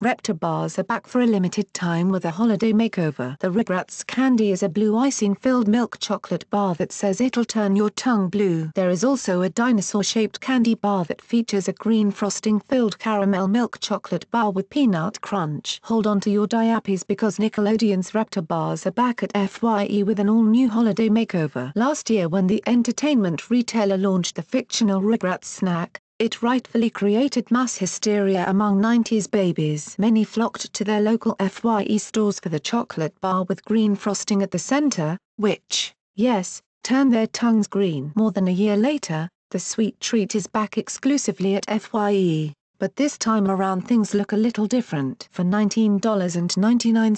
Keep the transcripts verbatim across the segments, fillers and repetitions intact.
Reptar bars are back for a limited time with a holiday makeover. The Rugrats candy is a blue icing-filled milk chocolate bar that says it'll turn your tongue blue. There is also a dinosaur-shaped candy bar that features a green frosting-filled caramel milk chocolate bar with peanut crunch. Hold on to your diappies because Nickelodeon's Reptar bars are back at F Y E with an all-new holiday makeover. Last year when the entertainment retailer launched the fictional Rugrats snack, it rightfully created mass hysteria among nineties babies. Many flocked to their local F Y E stores for the chocolate bar with green frosting at the center, which, yes, turned their tongues green. More than a year later, the sweet treat is back exclusively at F Y E, but this time around things look a little different. For nineteen ninety-nine,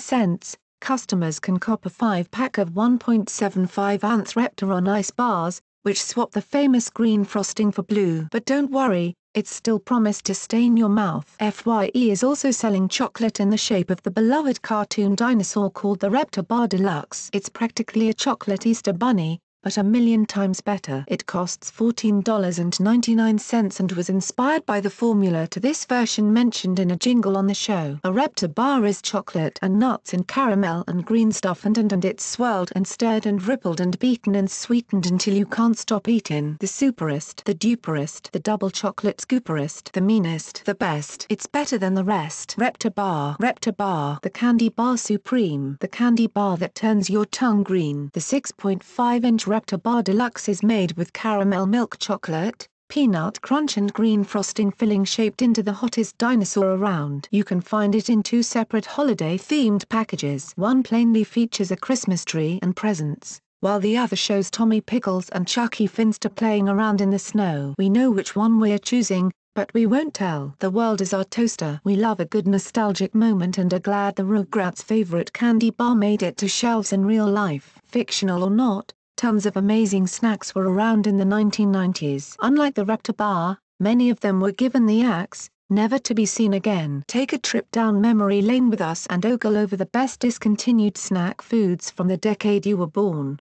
customers can cop a five-pack of one point seven five ounce Reptar on Ice bars, which swap the famous green frosting for blue. But don't worry, it's still promised to stain your mouth. F Y E is also selling chocolate in the shape of the beloved cartoon dinosaur called the Reptar Bar Deluxe. It's practically a chocolate Easter bunny, but a million times better. It costs fourteen ninety-nine and was inspired by the formula to this version mentioned in a jingle on the show. A Reptar bar is chocolate and nuts and caramel and green stuff and and and it's swirled and stirred and rippled and beaten and sweetened until you can't stop eating. The superest, the duperest, the double chocolate scooperest, the meanest, the best. It's better than the rest. Reptar bar, Reptar bar, the candy bar supreme, the candy bar that turns your tongue green. The six point five inch Reptar Bar Deluxe is made with caramel milk chocolate, peanut crunch and green frosting filling shaped into the hottest dinosaur around. You can find it in two separate holiday-themed packages. One plainly features a Christmas tree and presents, while the other shows Tommy Pickles and Chucky Finster playing around in the snow. We know which one we're choosing, but we won't tell. The world is our toaster. We love a good nostalgic moment and are glad the Rugrats' favorite candy bar made it to shelves in real life. Fictional or not, tons of amazing snacks were around in the nineteen nineties. Unlike the Reptar bar, many of them were given the axe, never to be seen again. Take a trip down memory lane with us and ogle over the best discontinued snack foods from the decade you were born.